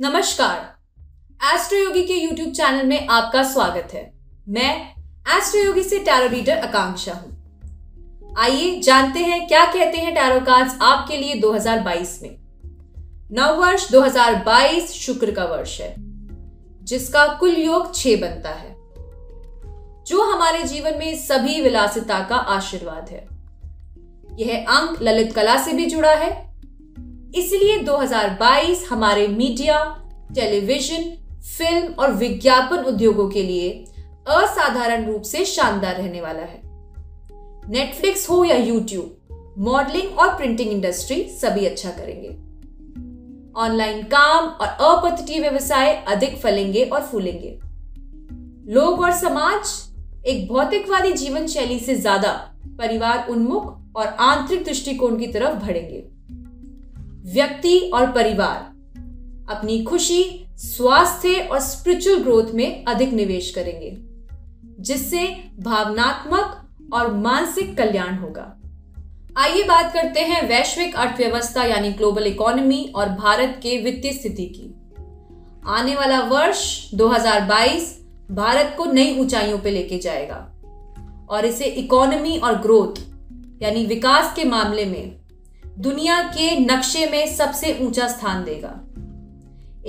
नमस्कार, एस्ट्रोयोगी के YouTube channel में आपका स्वागत है। मैं एस्ट्रोयोगी से टैरो रीडर आकांक्षा हूँ। आइए जानते हैं क्या कहते हैं टैरो कार्ड्स आपके लिए 2022 में। नव वर्ष 2022 शुक्र का वर्ष है, जिसका कुल योग 6 बनता है, जो हमारे जीवन में सभी विलासिता का आशीर्वाद है। यह अंक ललित कला से भी जुड़ा है, इसलिए 2022 हमारे मीडिया, टेलीविजन, फिल्म और विज्ञापन उद्योगों के लिए असाधारण रूप से शानदार रहने वाला है। नेटफ्लिक्स हो या यूट्यूब, मॉडलिंग और प्रिंटिंग इंडस्ट्री सभी अच्छा करेंगे। ऑनलाइन काम और अपतटीय व्यवसाय अधिक फलेंगे और फूलेंगे। लोग और समाज एक भौतिकवादी जीवन शैली से ज्यादा परिवार उन्मुख और आंतरिक दृष्टिकोण की तरफ बढ़ेंगे। व्यक्ति और परिवार अपनी खुशी, स्वास्थ्य और स्पिरिचुअल ग्रोथ में अधिक निवेश करेंगे, जिससे भावनात्मक और मानसिक कल्याण होगा। आइए बात करते हैं वैश्विक अर्थव्यवस्था यानी ग्लोबल इकोनॉमी और भारत के वित्तीय स्थिति की। आने वाला वर्ष 2022 भारत को नई ऊंचाइयों पर लेके जाएगा और इसे इकोनॉमी और ग्रोथ यानी विकास के मामले में दुनिया के नक्शे में सबसे ऊंचा स्थान देगा।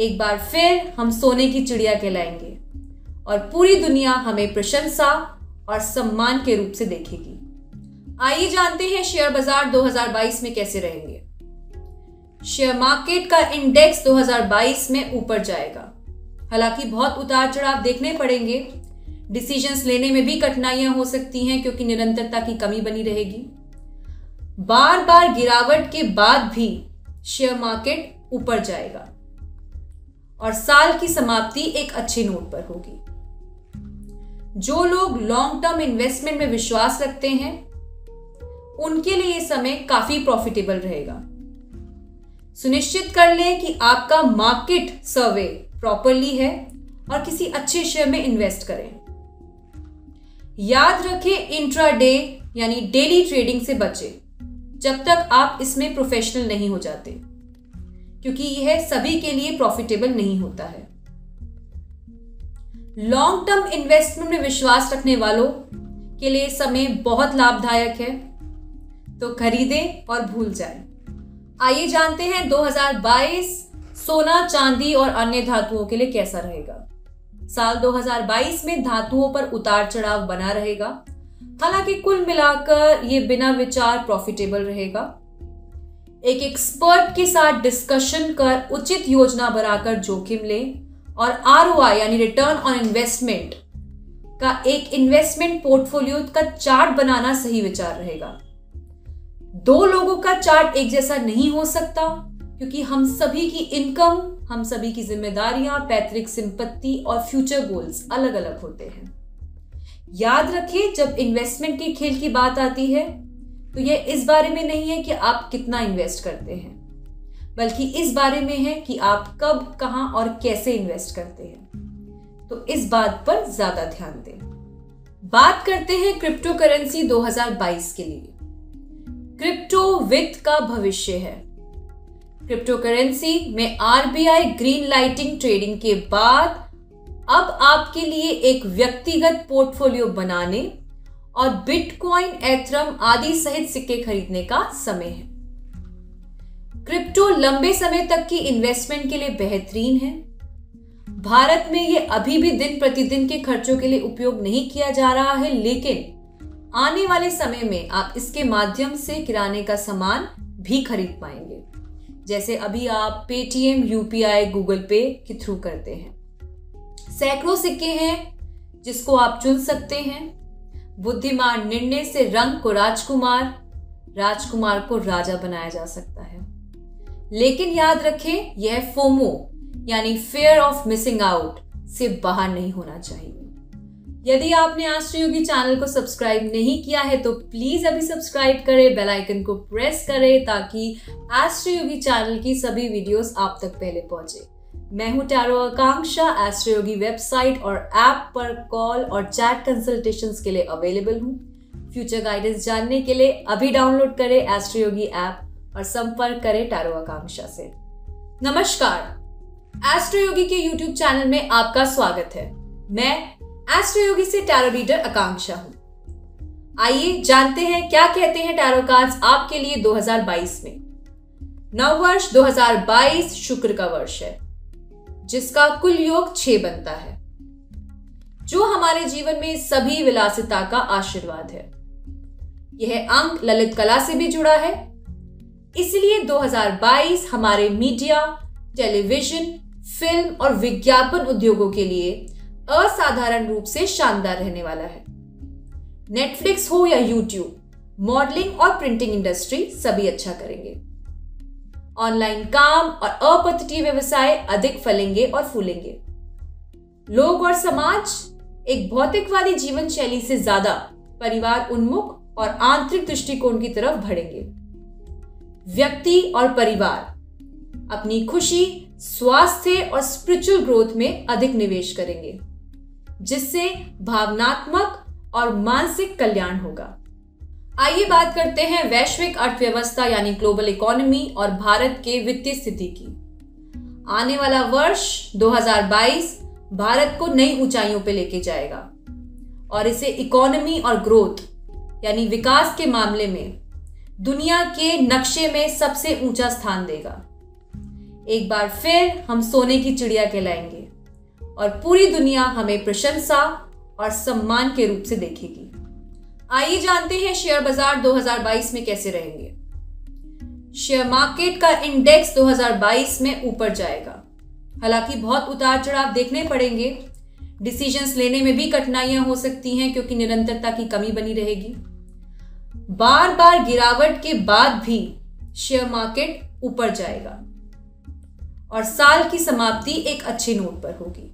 एक बार फिर हम सोने की चिड़िया कहलाएंगे और पूरी दुनिया हमें प्रशंसा और सम्मान के रूप से देखेगी। आइए जानते हैं शेयर बाजार 2022 में कैसे रहेंगे। शेयर मार्केट का इंडेक्स 2022 में ऊपर जाएगा, हालांकि बहुत उतार चढ़ाव देखने पड़ेंगे। डिसीजंस लेने में भी कठिनाइयां हो सकती हैं, क्योंकि निरंतरता की कमी बनी रहेगी। बार बार गिरावट के बाद भी शेयर मार्केट ऊपर जाएगा और साल की समाप्ति एक अच्छे नोट पर होगी। जो लोग लॉन्ग टर्म इन्वेस्टमेंट में विश्वास रखते हैं, उनके लिए ये समय काफी प्रॉफिटेबल रहेगा। सुनिश्चित कर लें कि आपका मार्केट सर्वे प्रॉपरली है और किसी अच्छे शेयर में इन्वेस्ट करें। याद रखें, इंट्राडे यानी डेली ट्रेडिंग से बचें जब तक आप इसमें प्रोफेशनल नहीं हो जाते, क्योंकि यह सभी के लिए प्रॉफिटेबल नहीं होता है। लॉन्ग टर्म इन्वेस्टमेंट में विश्वास रखने वालों के लिए समय बहुत लाभदायक है, तो खरीदें और भूल जाएं। आइए जानते हैं 2022 सोना, चांदी और अन्य धातुओं के लिए कैसा रहेगा। साल 2022 में धातुओं पर उतार चढ़ाव बना रहेगा, हालांकि कुल मिलाकर ये बिना विचार प्रॉफिटेबल रहेगा। एक एक्सपर्ट के साथ डिस्कशन कर उचित योजना बनाकर जोखिम लें और आरओआई यानी रिटर्न ऑन इन्वेस्टमेंट का एक इन्वेस्टमेंट पोर्टफोलियो का चार्ट बनाना सही विचार रहेगा। दो लोगों का चार्ट एक जैसा नहीं हो सकता, क्योंकि हम सभी की इनकम, हम सभी की जिम्मेदारियां, पैतृक संपत्ति और फ्यूचर गोल्स अलग अलग होते हैं। याद रखें, जब इन्वेस्टमेंट के खेल की बात आती है तो यह इस बारे में नहीं है कि आप कितना इन्वेस्ट करते हैं, बल्कि इस बारे में है कि आप कब, कहां और कैसे इन्वेस्ट करते हैं, तो इस बात पर ज्यादा ध्यान दें। बात करते हैं क्रिप्टो करेंसी 2022 के लिए। क्रिप्टो वित्त का भविष्य है। क्रिप्टो करेंसी में आरबीआई ग्रीन लाइटिंग ट्रेडिंग के बाद अब आपके लिए एक व्यक्तिगत पोर्टफोलियो बनाने और बिटकॉइन, एथेरियम आदि सहित सिक्के खरीदने का समय है। क्रिप्टो लंबे समय तक की इन्वेस्टमेंट के लिए बेहतरीन है। भारत में यह अभी भी दिन प्रतिदिन के खर्चों के लिए उपयोग नहीं किया जा रहा है, लेकिन आने वाले समय में आप इसके माध्यम से किराने का सामान भी खरीद पाएंगे, जैसे अभी आप पेटीएम, यूपीआई, गूगल पे के थ्रू करते हैं। सैकड़ों सिक्के हैं जिसको आप चुन सकते हैं। बुद्धिमान निर्णय से रंग को राजकुमार, राजकुमार को राजा बनाया जा सकता है। लेकिन याद रखें, यह फोमो यानी फियर ऑफ मिसिंग आउट से बाहर नहीं होना चाहिए। यदि आपने एस्ट्रोयोगी चैनल को सब्सक्राइब नहीं किया है तो प्लीज अभी सब्सक्राइब करें, बेल आइकन को प्रेस करें, ताकि एस्ट्रोयोगी चैनल की सभी वीडियोस आप तक पहले पहुंचे। मैं हूं टैरो आकांक्षा। एस्ट्रोयोगी वेबसाइट और ऐप पर कॉल और चैट कंसल्टेशंस के लिए अवेलेबल हूं। फ्यूचर गाइडेंस जानने के लिए अभी डाउनलोड करें एस्ट्रोयोगी ऐप और संपर्क करें टैरो आकांक्षा से। नमस्कार, एस्ट्रोयोगी के यूट्यूब चैनल में आपका स्वागत है। मैं एस्ट्रोयोगी से टैरो रीडर आकांक्षा हूँ। आइए जानते हैं क्या कहते हैं टैरो कार्ड्स आपके लिए 2022 में। नववर्ष 2022 शुक्र का वर्ष है, जिसका कुल योग 6 बनता है, जो हमारे जीवन में सभी विलासिता का आशीर्वाद है। यह अंक ललित कला से भी जुड़ा है, इसलिए 2022 हमारे मीडिया, टेलीविजन, फिल्म और विज्ञापन उद्योगों के लिए असाधारण रूप से शानदार रहने वाला है। नेटफ्लिक्स हो या यूट्यूब, मॉडलिंग और प्रिंटिंग इंडस्ट्री सभी अच्छा करेंगे। ऑनलाइन काम और अपतटीय व्यवसाय अधिक फलेंगे और फूलेंगे। लोग और समाज एक भौतिकवादी जीवन शैली से ज्यादा परिवार उन्मुख और आंतरिक दृष्टिकोण की तरफ बढ़ेंगे। व्यक्ति और परिवार अपनी खुशी, स्वास्थ्य और स्पिरिचुअल ग्रोथ में अधिक निवेश करेंगे, जिससे भावनात्मक और मानसिक कल्याण होगा। आइए बात करते हैं वैश्विक अर्थव्यवस्था यानी ग्लोबल इकोनॉमी और भारत के वित्तीय स्थिति की। आने वाला वर्ष 2022 भारत को नई ऊंचाइयों पर लेके जाएगा और इसे इकोनॉमी और ग्रोथ यानी विकास के मामले में दुनिया के नक्शे में सबसे ऊंचा स्थान देगा। एक बार फिर हम सोने की चिड़िया कहलाएंगे और पूरी दुनिया हमें प्रशंसा और सम्मान के रूप से देखेगी। आइए जानते हैं शेयर बाजार 2022 में कैसे रहेंगे। शेयर मार्केट का इंडेक्स 2022 में ऊपर जाएगा, हालांकि बहुत उतार चढ़ाव देखने पड़ेंगे। डिसीजंस लेने में भी कठिनाइयां हो सकती हैं क्योंकि निरंतरता की कमी बनी रहेगी। बार बार गिरावट के बाद भी शेयर मार्केट ऊपर जाएगा और साल की समाप्ति एक अच्छे नोट पर होगी।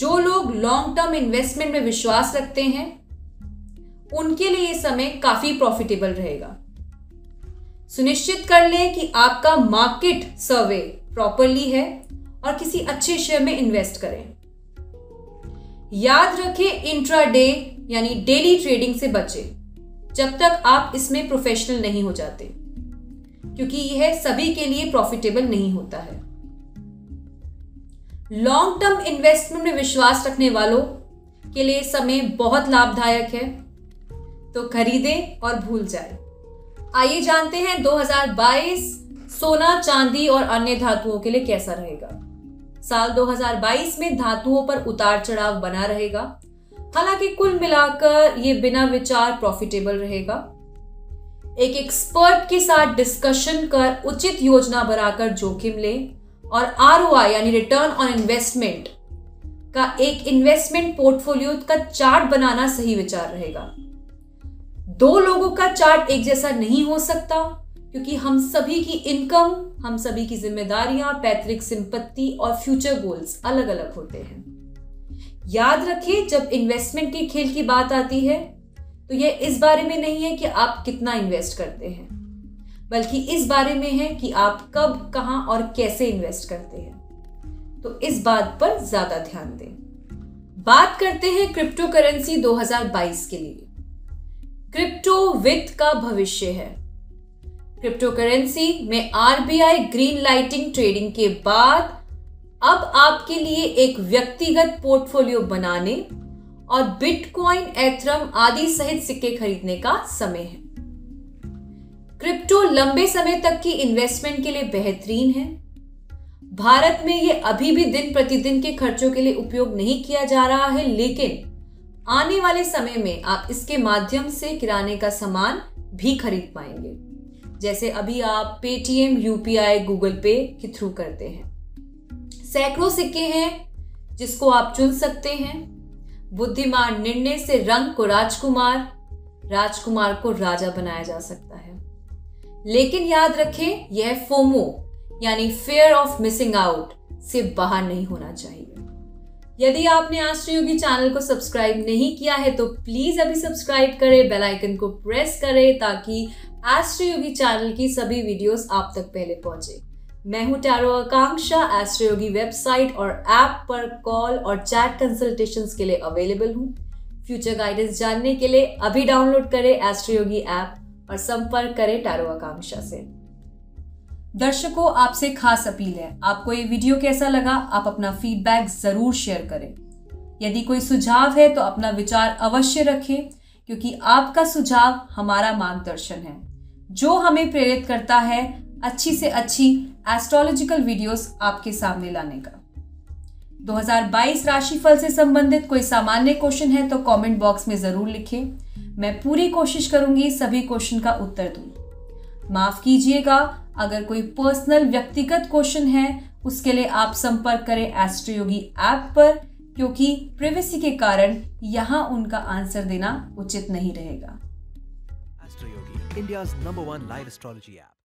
जो लोग लॉन्ग टर्म इन्वेस्टमेंट में विश्वास रखते हैं उनके लिए ये समय काफी प्रॉफिटेबल रहेगा। सुनिश्चित कर लें कि आपका मार्केट सर्वे प्रॉपरली है और किसी अच्छे शेयर में इन्वेस्ट करें। याद रखें, इंट्राडे यानी डेली ट्रेडिंग से बचें जब तक आप इसमें प्रोफेशनल नहीं हो जाते, क्योंकि यह सभी के लिए प्रॉफिटेबल नहीं होता है। लॉन्ग टर्म इन्वेस्टमेंट में विश्वास रखने वालों के लिए समय बहुत लाभदायक है, तो खरीदें और भूल जाएं। आइए जानते हैं 2022 सोना, चांदी और अन्य धातुओं के लिए कैसा रहेगा। साल 2022 में धातुओं पर उतार चढ़ाव बना रहेगा, हालांकि कुल मिलाकर ये बिना विचार प्रॉफिटेबल रहेगा। एक एक्सपर्ट के साथ डिस्कशन कर उचित योजना बनाकर जोखिम लें और आरओआई यानी रिटर्न ऑन इन्वेस्टमेंट का एक इन्वेस्टमेंट पोर्टफोलियो का चार्ट बनाना सही विचार रहेगा। दो लोगों का चार्ट एक जैसा नहीं हो सकता, क्योंकि हम सभी की इनकम, हम सभी की जिम्मेदारियां, पैतृक संपत्ति और फ्यूचर गोल्स अलग अलग होते हैं। याद रखें, जब इन्वेस्टमेंट के खेल की बात आती है तो यह इस बारे में नहीं है कि आप कितना इन्वेस्ट करते हैं, बल्कि इस बारे में है कि आप कब, कहां और कैसे इन्वेस्ट करते हैं, तो इस बात पर ज्यादा ध्यान दें। बात करते हैं क्रिप्टो करेंसी 2022 के लिए। क्रिप्टो वित्त का भविष्य है। क्रिप्टो करेंसी में आरबीआई ग्रीन लाइटिंग ट्रेडिंग के बाद अब आपके लिए एक व्यक्तिगत पोर्टफोलियो बनाने और बिटकॉइन, एथेरियम आदि सहित सिक्के खरीदने का समय है। क्रिप्टो लंबे समय तक की इन्वेस्टमेंट के लिए बेहतरीन है। भारत में यह अभी भी दिन प्रतिदिन के खर्चों के लिए उपयोग नहीं किया जा रहा है, लेकिन आने वाले समय में आप इसके माध्यम से किराने का सामान भी खरीद पाएंगे, जैसे अभी आप पेटीएम, यूपीआई, गूगल पे के थ्रू करते हैं। सैकड़ों सिक्के हैं जिसको आप चुन सकते हैं। बुद्धिमान निर्णय से रंग को राजकुमार, राजकुमार को राजा बनाया जा सकता है। लेकिन याद रखें, यह फोमो यानी फियर ऑफ मिसिंग आउट से बाहर नहीं होना चाहिए। यदि आपने एस्ट्रोयोगी चैनल को सब्सक्राइब नहीं किया है तो प्लीज़ अभी सब्सक्राइब करें, बेल आइकन को प्रेस करें ताकि एस्ट्रोयोगी चैनल की सभी वीडियोस आप तक पहले पहुंचे। मैं हूं टैरो आकांक्षा। एस्ट्रोयोगी वेबसाइट और ऐप पर कॉल और चैट कंसल्टेशंस के लिए अवेलेबल हूं। फ्यूचर गाइडेंस जानने के लिए अभी डाउनलोड करें एस्ट्रोयोगी ऐप और संपर्क करें टैरो आकांक्षा से। दर्शकों, आपसे खास अपील है, आपको ये वीडियो कैसा लगा आप अपना फीडबैक जरूर शेयर करें। यदि कोई सुझाव है तो अपना विचार अवश्य रखें, क्योंकि आपका सुझाव हमारा मार्गदर्शन है जो हमें प्रेरित करता है अच्छी से अच्छी एस्ट्रोलॉजिकल वीडियोस आपके सामने लाने का। 2022 राशिफल से संबंधित कोई सामान्य क्वेश्चन है तो कमेंट बॉक्स में जरूर लिखें, मैं पूरी कोशिश करूंगी सभी क्वेश्चन का उत्तर दूं। माफ कीजिएगा अगर कोई पर्सनल व्यक्तिगत क्वेश्चन है, उसके लिए आप संपर्क करें एस्ट्रोयोगी ऐप पर, क्योंकि प्राइवेसी के कारण यहाँ उनका आंसर देना उचित नहीं रहेगा। Astroyogi, India's #1 live astrology app.